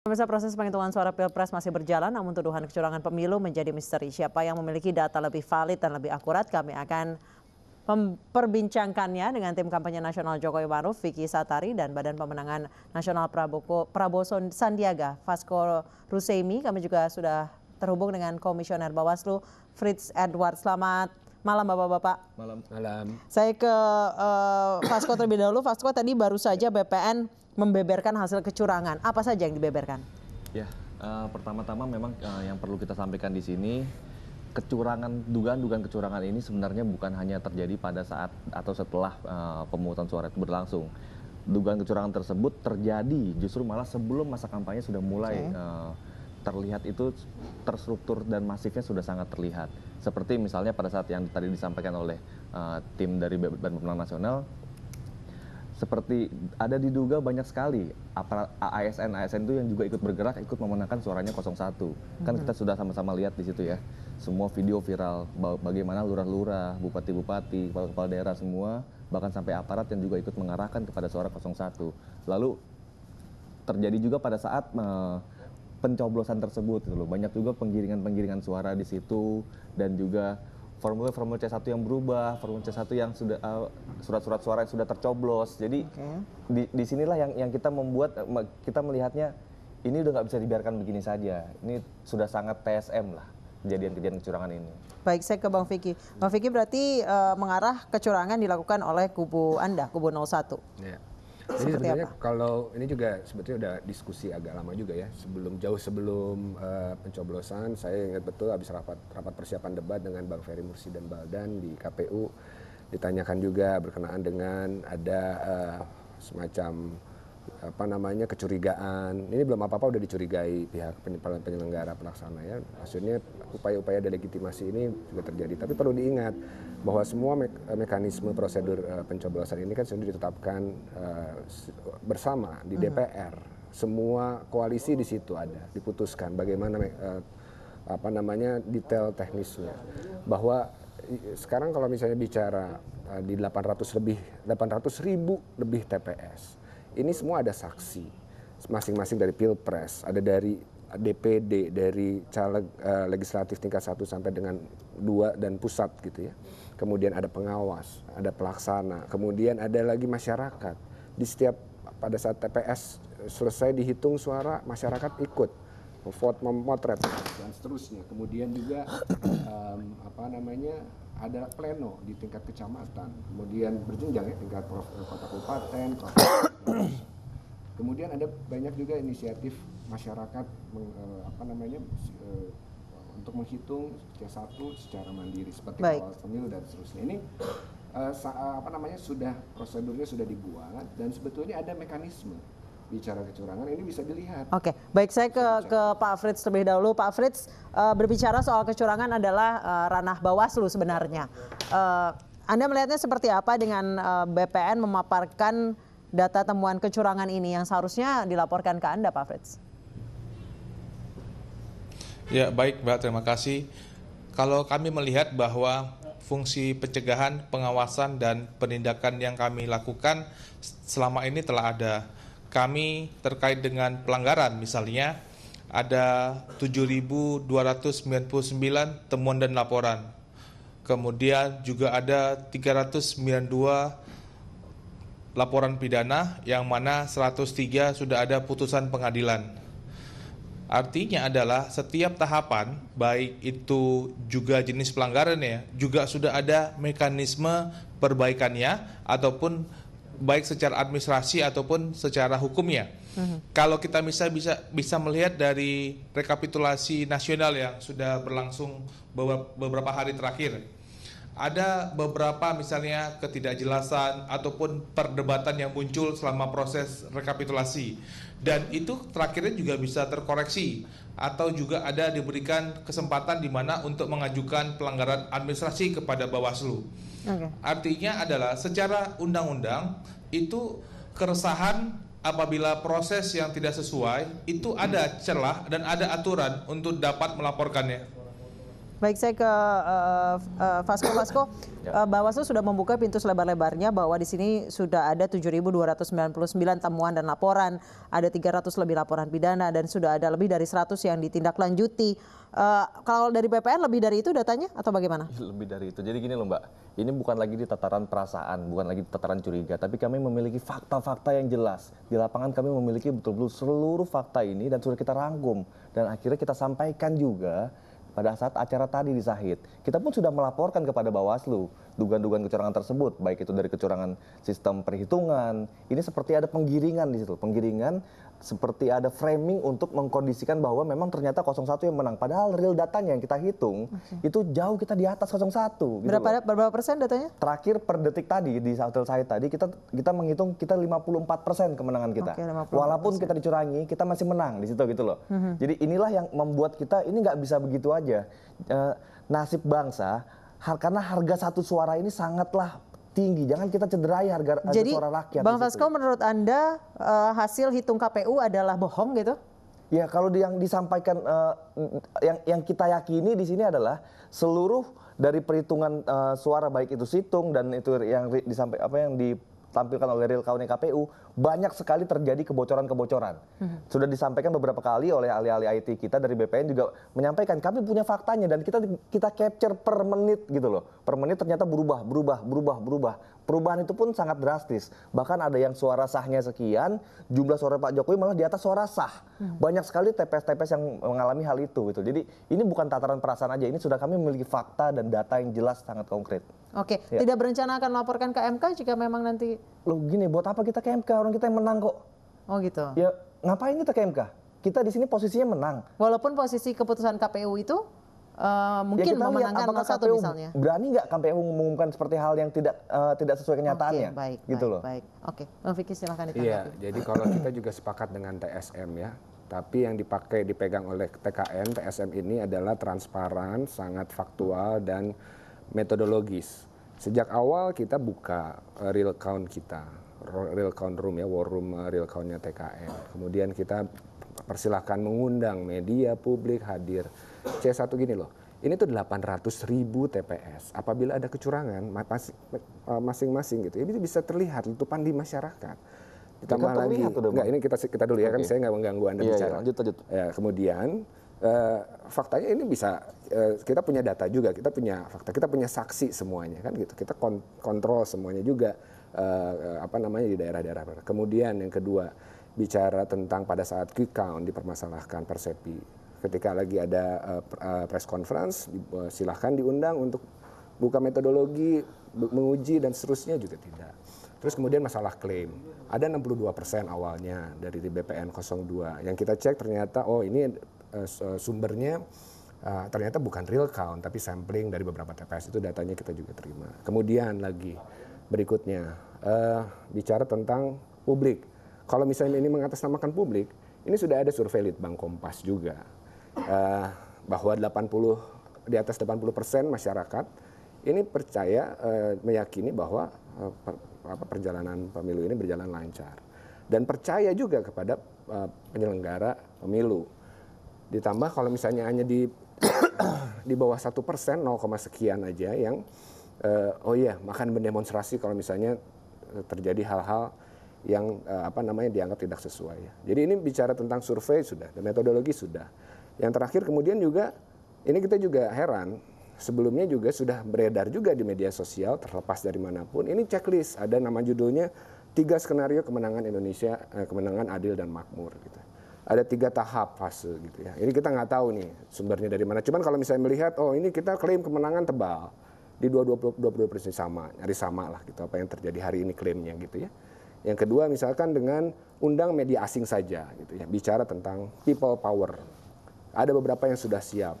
Pemirsa, proses penghitungan suara Pilpres masih berjalan, namun tuduhan kecurangan pemilu menjadi misteri. Siapa yang memiliki data lebih valid dan lebih akurat? Kami akan memperbincangkannya dengan tim kampanye nasional Jokowi Maruf, Vicky Satari, dan Badan Pemenangan Nasional Prabowo Sandiaga, Fasko Rusemi. Kami juga sudah terhubung dengan Komisioner Bawaslu, Fritz Edward. Selamat malam Bapak-Bapak. Malam. Saya ke Fasko terlebih dahulu. Fasko, tadi baru saja BPN membeberkan hasil kecurangan. Apa saja yang dibeberkan? Ya, pertama-tama memang yang perlu kita sampaikan di sini, dugaan-dugaan kecurangan ini sebenarnya bukan hanya terjadi pada saat atau setelah pemungutan suara itu berlangsung. Dugaan kecurangan tersebut terjadi justru malah sebelum masa kampanye sudah mulai terlihat, itu terstruktur dan masifnya sudah sangat terlihat. Seperti misalnya pada saat yang tadi disampaikan oleh tim dari Badan Pemenang Nasional, seperti ada diduga banyak sekali aparat ASN itu yang juga ikut bergerak, ikut memenangkan suaranya 01. Kan kita sudah sama-sama lihat di situ ya, semua video viral bagaimana lurah-lurah, bupati-bupati, kepala-kepala daerah semua, bahkan sampai aparat yang juga ikut mengarahkan kepada suara 01. Lalu terjadi juga pada saat pencoblosan tersebut, gitu loh. Banyak juga penggiringan-penggiringan suara di situ, dan juga formula C1 yang berubah, formula C1 yang sudah surat-surat suara yang sudah tercoblos. Jadi disinilah yang kita membuat kita melihatnya ini udah nggak bisa dibiarkan begini saja. Ini sudah sangat TSM lah kejadian-kejadian kecurangan ini. Baik, saya ke Bang Vicky. Bang Vicky, berarti mengarah kecurangan dilakukan oleh kubu Anda, kubu 01. Ya. Jadi sebenarnya kalau ini juga sebetulnya udah diskusi agak lama juga ya, jauh sebelum pencoblosan. Saya ingat betul habis rapat persiapan debat dengan Bang Ferry Mursyidan Baldan di KPU, ditanyakan juga berkenaan dengan ada semacam kecurigaan. Ini belum apa-apa udah dicurigai pihak penyelenggara pelaksana ya. Maksudnya upaya-upaya delegitimasi ini juga terjadi. Tapi perlu diingat bahwa semua mekanisme prosedur pencoblosan ini kan sudah ditetapkan bersama di DPR. Semua koalisi di situ ada, diputuskan bagaimana detail teknisnya. Bahwa sekarang kalau misalnya bicara di 800 ribu lebih TPS. Ini semua ada saksi, masing-masing dari Pilpres, ada dari DPD, dari caleg legislatif tingkat 1 sampai dengan 2 dan pusat gitu ya. Kemudian ada pengawas, ada pelaksana, kemudian ada lagi masyarakat. Di setiap pada saat TPS selesai dihitung suara, masyarakat ikut vote, memotret dan seterusnya. Kemudian juga ada pleno di tingkat kecamatan, kemudian berjenjang ya, tingkat kota kabupaten, kemudian ada banyak juga inisiatif masyarakat untuk menghitung C1 secara mandiri seperti awal pemilu dan seterusnya. Ini sudah prosedurnya sudah dibuat dan sebetulnya ada mekanisme. Bicara kecurangan ini bisa dilihat. Oke, baik, saya ke Pak Fritz terlebih dahulu. Pak Fritz, berbicara soal kecurangan adalah ranah Bawaslu sebenarnya. Anda melihatnya seperti apa dengan BPN memaparkan data temuan kecurangan ini yang seharusnya dilaporkan ke Anda, Pak Fritz? Ya, baik Mbak, terima kasih. Kalau kami melihat bahwa fungsi pencegahan, pengawasan, dan penindakan yang kami lakukan selama ini telah ada. Kami terkait dengan pelanggaran, misalnya ada 7.299 temuan dan laporan. Kemudian juga ada 392 laporan pidana, yang mana 103 sudah ada putusan pengadilan. Artinya adalah setiap tahapan, baik itu juga jenis pelanggarannya, juga sudah ada mekanisme perbaikannya ataupun baik secara administrasi ataupun secara hukumnya. Kalau kita bisa melihat dari rekapitulasi nasional yang sudah berlangsung beberapa hari terakhir, ada beberapa misalnya ketidakjelasan ataupun perdebatan yang muncul selama proses rekapitulasi, dan itu terakhirnya juga bisa terkoreksi atau juga ada diberikan kesempatan di mana untuk mengajukan pelanggaran administrasi kepada Bawaslu. Artinya adalah secara undang-undang itu keresahan apabila proses yang tidak sesuai itu ada celah dan ada aturan untuk dapat melaporkannya. Baik, saya ke Fasko. Bawaslu sudah membuka pintu selebar-lebarnya bahwa di sini sudah ada 7.299 temuan dan laporan, ada 300 lebih laporan pidana dan sudah ada lebih dari 100 yang ditindaklanjuti. Kalau dari BPN lebih dari itu datanya atau bagaimana? Lebih dari itu. Jadi gini loh Mbak, ini bukan lagi di tataran perasaan, bukan lagi di tataran curiga, tapi kami memiliki fakta-fakta yang jelas. Di lapangan kami memiliki betul-betul seluruh fakta ini dan sudah kita rangkum dan akhirnya kita sampaikan juga pada saat acara tadi di Sahid. Kita pun sudah melaporkan kepada Bawaslu dugaan-dugaan kecurangan tersebut, baik itu dari kecurangan sistem perhitungan. Ini seperti ada penggiringan di situ, penggiringan seperti ada framing untuk mengkondisikan bahwa memang ternyata 01 yang menang. Padahal real datanya yang kita hitung, itu jauh kita di atas 01. Gitu berapa persen datanya? Terakhir per detik tadi di Hotel Sahid tadi kita menghitung kita 54% kemenangan kita. Okay, 54%. Walaupun kita dicurangi, kita masih menang di situ gitu loh. Jadi inilah yang membuat kita ini nggak bisa begitu aja. Nasib bangsa, karena harga satu suara ini sangatlah tinggi. Jangan kita cederai harga suara rakyat. Jadi Bang Fasko, menurut Anda hasil hitung KPU adalah bohong gitu? Ya, kalau yang disampaikan yang kita yakini di sini adalah seluruh dari perhitungan suara, baik itu situng dan itu yang ditampilkan oleh real count KPU, banyak sekali terjadi kebocoran-kebocoran. Sudah disampaikan beberapa kali oleh ahli-ahli IT kita dari BPN juga menyampaikan kami punya faktanya dan kita capture per menit gitu loh. Per menit ternyata berubah. Perubahan itu pun sangat drastis. Bahkan ada yang suara sahnya sekian, jumlah suara Pak Jokowi malah di atas suara sah. Banyak sekali TPS-TPS yang mengalami hal itu gitu. Jadi ini bukan tataran perasaan aja, ini sudah kami memiliki fakta dan data yang jelas sangat konkret. Oke, ya. Tidak berencana akan melaporkan ke MK jika memang nanti? Loh gini, buat apa kita ke MK? Orang kita yang menang kok. Oh gitu? Ya ngapain kita ke MK? Kita di sini posisinya menang. Walaupun posisi keputusan KPU itu mungkin ya kita memenangkan lihat, 01 KPU misalnya. Berani nggak KPU mengumumkan seperti hal yang tidak sesuai kenyataannya? Okay, baik. Oke, Bang Vicky silahkan ditanggapi. Iya, jadi kalau kita juga sepakat dengan TSM ya. Tapi yang dipegang oleh TKN, TSM ini adalah transparan, sangat faktual dan metodologis. Sejak awal kita buka real count kita, real count room ya, war room real countnya TKN. Kemudian kita persilahkan mengundang media publik hadir. C1 gini loh, ini tuh 800.000 TPS. Apabila ada kecurangan masing-masing gitu, ini bisa terlihat letupan di masyarakat. Ditambah lagi, enggak, ini kita dulu ya, kan saya nggak mengganggu Anda bicara. Lanjut. Ya, kemudian faktanya ini bisa, kita punya data juga, kita punya fakta, kita punya saksi semuanya kan gitu, kita kontrol semuanya juga di daerah-daerah. Kemudian yang kedua bicara tentang pada saat quick count dipermasalahkan Persepi, ketika lagi ada press conference silahkan diundang untuk buka metodologi, menguji dan seterusnya juga tidak. Terus kemudian masalah klaim, ada 62% awalnya dari BPN 02. Yang kita cek ternyata, oh ini sumbernya ternyata bukan real count, tapi sampling dari beberapa TPS, itu datanya kita juga terima. Kemudian lagi berikutnya, bicara tentang publik. Kalau misalnya ini mengatasnamakan publik, ini sudah ada survei Litbang Kompas juga. Bahwa di atas 80% masyarakat ini percaya, meyakini bahwa perjalanan pemilu ini berjalan lancar dan percaya juga kepada penyelenggara pemilu. Ditambah kalau misalnya hanya di bawah 1%, 0,sekian aja yang makan mendemonstrasi kalau misalnya terjadi hal-hal yang dianggap tidak sesuai ya. Jadi ini bicara tentang survei sudah, dan metodologi sudah. Yang terakhir kemudian juga ini kita juga heran. Sebelumnya juga sudah beredar juga di media sosial terlepas dari manapun. Ini checklist, ada nama judulnya 3 skenario kemenangan Indonesia, kemenangan adil dan makmur gitu. Ada 3 tahap fase gitu ya. Ini kita nggak tahu nih sumbernya dari mana. Cuman kalau misalnya melihat, oh ini kita klaim kemenangan tebal di 22% sama, nyari sama lah gitu apa yang terjadi hari ini klaimnya gitu ya. Yang kedua misalkan dengan undang media asing saja gitu ya. Bicara tentang people power. Ada beberapa yang sudah siap.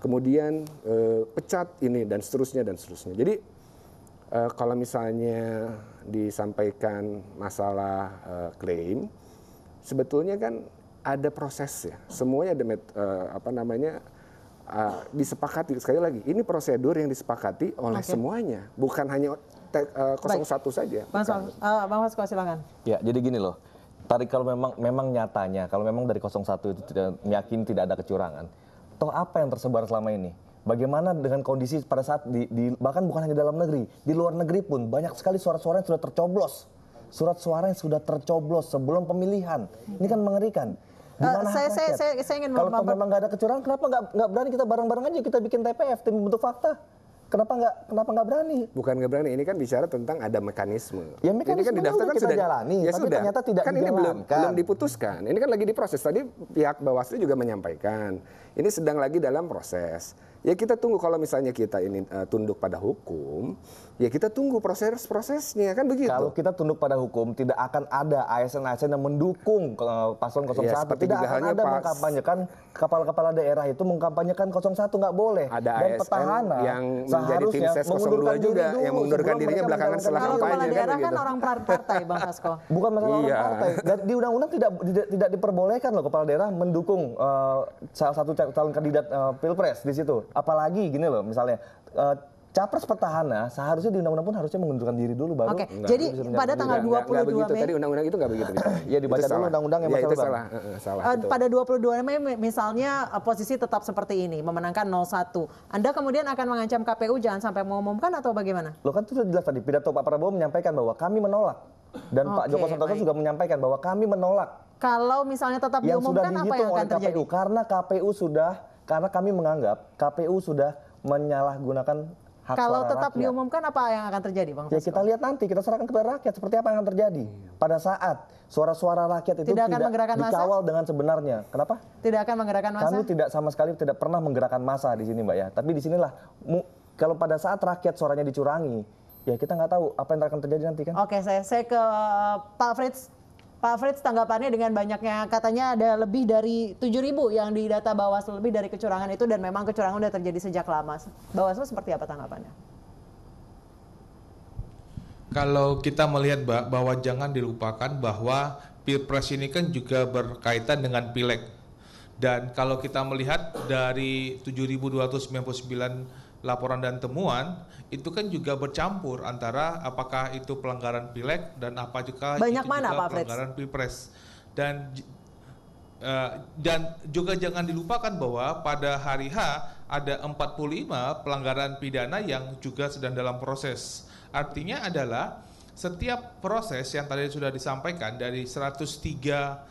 Kemudian pecat ini dan seterusnya dan seterusnya. Jadi kalau misalnya disampaikan masalah klaim, sebetulnya kan ada proses ya. Semuanya ada disepakati. Sekali lagi, ini prosedur yang disepakati oleh semuanya, bukan hanya 01 saja. Bang Fasko silakan. Ya, jadi gini loh. Kalau memang nyatanya, kalau memang dari 01 itu tidak meyakini tidak ada kecurangan. Atau apa yang tersebar selama ini? Bagaimana dengan kondisi pada saat bahkan bukan hanya dalam negeri, di luar negeri pun banyak sekali surat-suara yang sudah tercoblos. Surat suara yang sudah tercoblos sebelum pemilihan. Ini kan mengerikan. Saya ingin kalau memang nggak ada kecurangan, kenapa nggak berani kita bareng-bareng aja kita bikin TPF, tim bentuk fakta? Kenapa nggak berani? Bukan nggak berani, ini kan bicara tentang ada mekanisme. Ya mekanisme ini kan didaftarkan sudah jalani, ya tapi sudah. Ternyata tidak kan dijalankan. Ini belum diputuskan. Ini kan lagi diproses. Tadi pihak Bawaslu juga menyampaikan, ini sedang lagi dalam proses. Ya kita tunggu kalau misalnya kita ini tunduk pada hukum, ya kita tunggu proses-prosesnya kan begitu. Kalau kita tunduk pada hukum, tidak akan ada ASN-ASN yang mendukung paslon 01. Ya, tidak akan ada mengkampanyekan kepala-kepala daerah itu mengkampanyekan 01, nggak boleh. Ada dan ASN petahana yang menjadi tim ses 02 juga yang mengundurkan dirinya belakangan setelah kampanye. Kalau kepala daerah kan orang partai, Bang Fasko. Bukan masalah orang partai. Dan di undang-undang tidak diperbolehkan loh kepala daerah mendukung salah satu calon kandidat Pilpres di situ. Apalagi gini loh, misalnya capres petahana seharusnya di undang-undang pun harusnya mengundurkan diri dulu baru. Oke, jadi pada tanggal 22 Mei. Tadi undang-undang itu nggak begitu. Ya dibaca dulu undang-undang yang masalah. Salah. Pada 22 Mei misalnya posisi tetap seperti ini, memenangkan 01. Anda kemudian akan mengancam KPU jangan sampai mengumumkan atau bagaimana? Loh kan sudah jelas tadi pidato Pak Prabowo menyampaikan bahwa kami menolak. Dan Pak Joko Santoso juga menyampaikan bahwa kami menolak. Kalau misalnya tetap diumumkan apa yang akan terjadi? KPU, karena KPU sudah karena kami menganggap KPU sudah menyalahgunakan hak suara rakyat. Kalau tetap diumumkan apa yang akan terjadi, Bang Fasko? Ya kita lihat nanti, kita serahkan kepada rakyat seperti apa yang akan terjadi. Pada saat suara-suara rakyat itu tidak dikawal dengan sebenarnya. Kenapa? Tidak akan menggerakkan massa? Kami tidak sama sekali tidak pernah menggerakkan massa di sini, Mbak ya. Tapi di sinilah kalau pada saat rakyat suaranya dicurangi, ya kita nggak tahu apa yang akan terjadi nanti kan. Oke, saya ke Pak Fritz. Pak Fritz, tanggapannya dengan banyaknya katanya ada lebih dari 7.000 yang di data Bawaslu lebih dari kecurangan itu dan memang kecurangan sudah terjadi sejak lama. Bawaslu seperti apa tanggapannya? Kalau kita melihat bahwa jangan dilupakan bahwa Pilpres ini kan juga berkaitan dengan Pileg. Dan kalau kita melihat dari 7.299 laporan dan temuan itu kan juga bercampur antara apakah itu pelanggaran Pileg dan apakah itu juga pelanggaran Pilpres. Dan juga jangan dilupakan bahwa pada hari H ada 45 pelanggaran pidana yang juga sedang dalam proses. Artinya adalah setiap proses yang tadi sudah disampaikan dari 103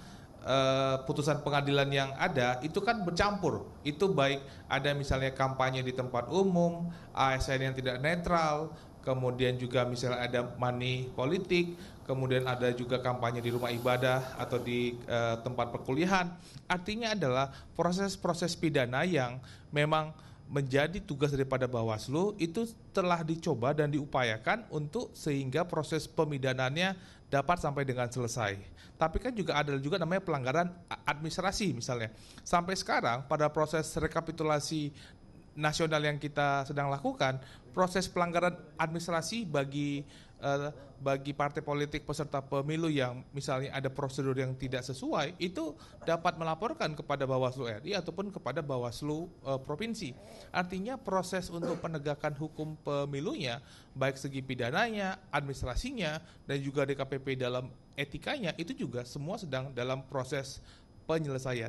putusan pengadilan yang ada itu kan bercampur. Itu baik ada misalnya kampanye di tempat umum, ASN yang tidak netral, kemudian juga misalnya ada money politik, kemudian ada juga kampanye di rumah ibadah atau di tempat perkuliahan. Artinya adalah proses-proses pidana yang memang menjadi tugas daripada Bawaslu itu telah dicoba dan diupayakan untuk sehingga proses pemidanannya dapat sampai dengan selesai. Tapi kan juga ada juga namanya pelanggaran administrasi misalnya. Sampai sekarang pada proses rekapitulasi nasional yang kita sedang lakukan, proses pelanggaran administrasi bagi partai politik peserta pemilu yang misalnya ada prosedur yang tidak sesuai itu dapat melaporkan kepada Bawaslu RI ataupun kepada Bawaslu provinsi. Artinya proses untuk penegakan hukum pemilunya baik segi pidananya, administrasinya dan juga DKPP dalam etikanya itu juga semua sedang dalam proses penyelesaian.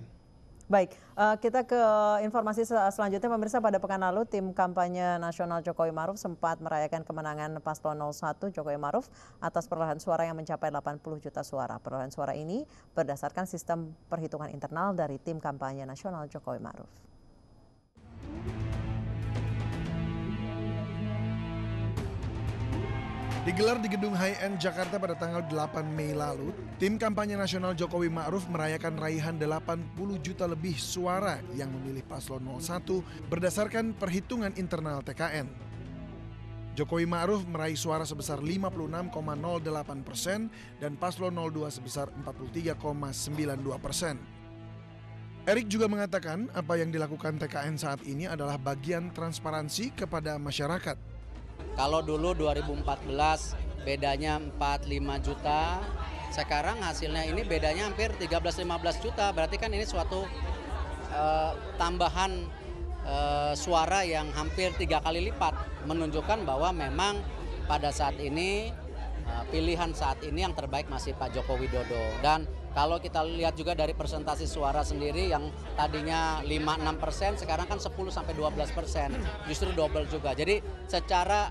Baik, kita ke informasi selanjutnya. Pemirsa, pada pekan lalu tim kampanye nasional Jokowi Maruf sempat merayakan kemenangan paslon 01 Jokowi Maruf atas perolehan suara yang mencapai 80 juta suara. Perolehan suara ini berdasarkan sistem perhitungan internal dari tim kampanye nasional Jokowi Maruf. Digelar di Gedung High End Jakarta pada tanggal 8 Mei lalu, tim kampanye nasional Jokowi Ma'ruf merayakan raihan 80 juta lebih suara yang memilih paslon 01 berdasarkan perhitungan internal TKN. Jokowi Ma'ruf meraih suara sebesar 56,08% dan paslon 02 sebesar 43,92%. Erick juga mengatakan apa yang dilakukan TKN saat ini adalah bagian transparansi kepada masyarakat. Kalau dulu 2014 bedanya 4-5 juta, sekarang hasilnya ini bedanya hampir 13-15 juta. Berarti kan ini suatu tambahan suara yang hampir 3 kali lipat. Menunjukkan bahwa memang pada saat ini Pilihan saat ini yang terbaik masih Pak Joko Widodo. Dan kalau kita lihat juga dari persentase suara sendiri yang tadinya 5-6%, sekarang kan 10-12%, justru double juga. Jadi secara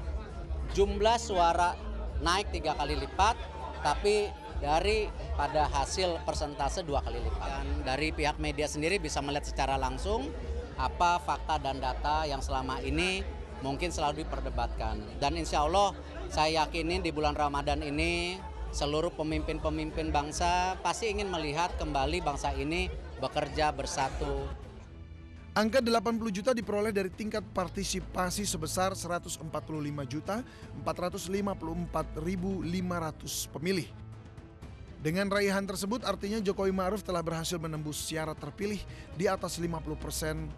jumlah suara naik 3 kali lipat, tapi dari pada hasil persentase 2 kali lipat. Dan dari pihak media sendiri bisa melihat secara langsung apa fakta dan data yang selama ini mungkin selalu diperdebatkan. Dan insya Allah saya yakinin di bulan Ramadan ini seluruh pemimpin-pemimpin bangsa pasti ingin melihat kembali bangsa ini bekerja bersatu. Angka 80 juta diperoleh dari tingkat partisipasi sebesar 145.454.500 pemilih. Dengan raihan tersebut artinya Jokowi Ma'ruf telah berhasil menembus syarat terpilih di atas 50%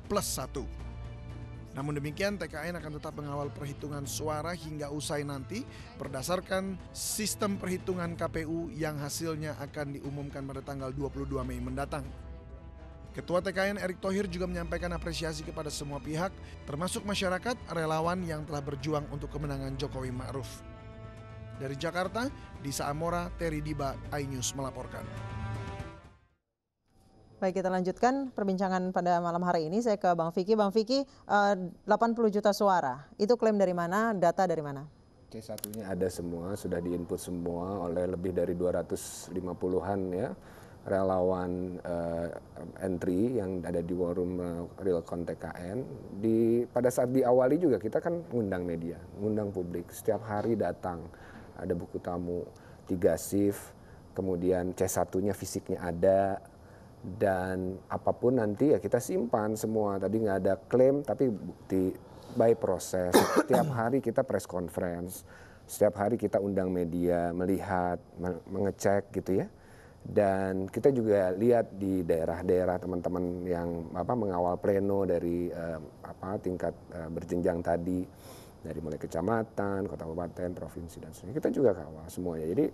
plus 1. Namun demikian, TKN akan tetap mengawal perhitungan suara hingga usai nanti berdasarkan sistem perhitungan KPU yang hasilnya akan diumumkan pada tanggal 22 Mei mendatang. Ketua TKN Erick Thohir juga menyampaikan apresiasi kepada semua pihak, termasuk masyarakat, relawan yang telah berjuang untuk kemenangan Jokowi Ma'ruf. Dari Jakarta, Disa Amora, Terry Diba, iNews melaporkan. Baik, kita lanjutkan perbincangan pada malam hari ini. Saya ke Bang Vicky. Bang Vicky, 80 juta suara, itu klaim dari mana, data dari mana? C1-nya ada semua, sudah diinput semua oleh lebih dari 250-an ya, relawan entry yang ada di Warung Realcon TKN. Pada saat diawali juga kita kan mengundang media, mengundang publik, setiap hari datang, ada buku tamu, 3 shift, kemudian C1-nya fisiknya ada, dan apapun nanti ya kita simpan semua. Tadi nggak ada klaim tapi bukti by proses. Setiap hari kita press conference, setiap hari kita undang media melihat, mengecek gitu ya. Dan kita juga lihat di daerah-daerah teman-teman yang mengawal pleno dari tingkat berjenjang tadi, dari mulai kecamatan, kota kabupaten, provinsi dan sebagainya. Kita juga kawal semuanya. Jadi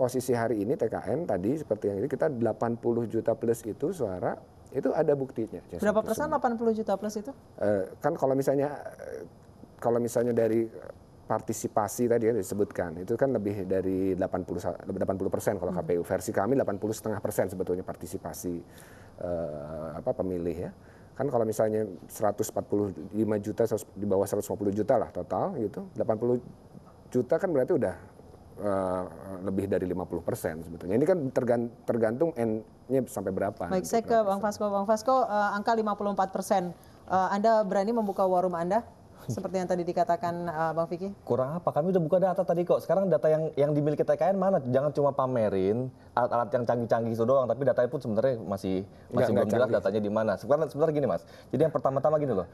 posisi hari ini TKN tadi seperti yang ini, kita 80 juta plus itu suara, itu ada buktinya. Berapa persen 80 juta plus itu? Kan kalau misalnya dari partisipasi tadi yang disebutkan, itu kan lebih dari 80% kalau KPU. Versi kami 80,5% sebetulnya partisipasi pemilih ya. Kan kalau misalnya 145 juta, di bawah 150 juta lah total gitu, 80 juta kan berarti udah lebih dari 50% sebetulnya. Ini kan tergantung N-nya sampai berapa. Baik, saya ke Bang Fasko. Bang Fasko, angka 54%. Anda berani membuka warung Anda? Seperti yang tadi dikatakan Bang Vicky? Kurang apa? Kami udah buka data tadi kok. Sekarang data yang dimiliki TKN mana? Jangan cuma pamerin alat-alat yang canggih-canggih itu doang, tapi datanya pun sebenarnya masih belum jelas datanya di mana. Sebenarnya gini Mas. Jadi yang pertama-tama gini loh.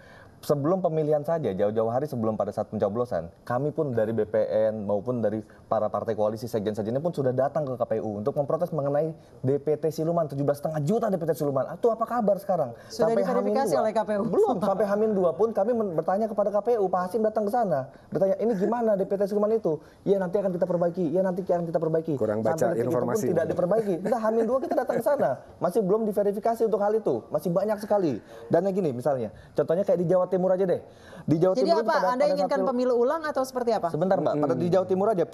Sebelum pemilihan saja, jauh-jauh hari sebelum pada saat pencoblosan, kami pun dari BPN maupun dari para partai koalisi, sekjen-sekjennya pun sudah datang ke KPU untuk memprotes mengenai DPT siluman, 17,5 juta DPT siluman. Itu apa kabar sekarang? Sudah diverifikasi oleh KPU? Belum. Sampai H-2 pun kami bertanya kepada KPU, Pak Hasyim datang ke sana, bertanya ini gimana DPT siluman itu? Ya nanti akan kita perbaiki, ya nanti akan kita perbaiki. Kurang baca informasi. Tidak diperbaiki. Nah, H-2 kita datang ke sana, masih belum diverifikasi untuk hal itu, masih banyak sekali. Dan yang gini misalnya, contohnya kayak di Jawa Timur aja deh. Di Jawa Timur. Jadi apa? Anda inginkan pemilu ulang atau seperti apa? Sebentar Mbak, pada di Jawa Timur aja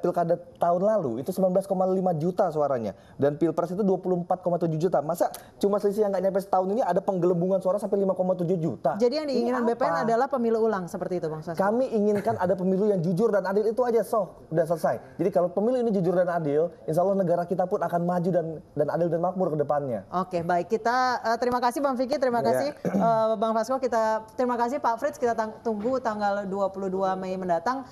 pilkada tahun lalu itu 19,5 juta suaranya dan Pilpres itu 24,7 juta. Masa cuma selisih yang nggak nyampe setahun ini ada penggelembungan suara sampai 5,7 juta. Jadi yang diinginkan BPN adalah pemilu ulang seperti itu Bang Sasko. Kami inginkan ada pemilu yang jujur dan adil, itu aja udah selesai. Jadi kalau pemilu ini jujur dan adil, insya Allah negara kita pun akan maju dan adil dan makmur ke depannya. Oke, baik, kita terima kasih Bang Vicky, terima kasih Bang Fasko, terima kasih Pak Fritz, kita tunggu tanggal 22 Mei mendatang.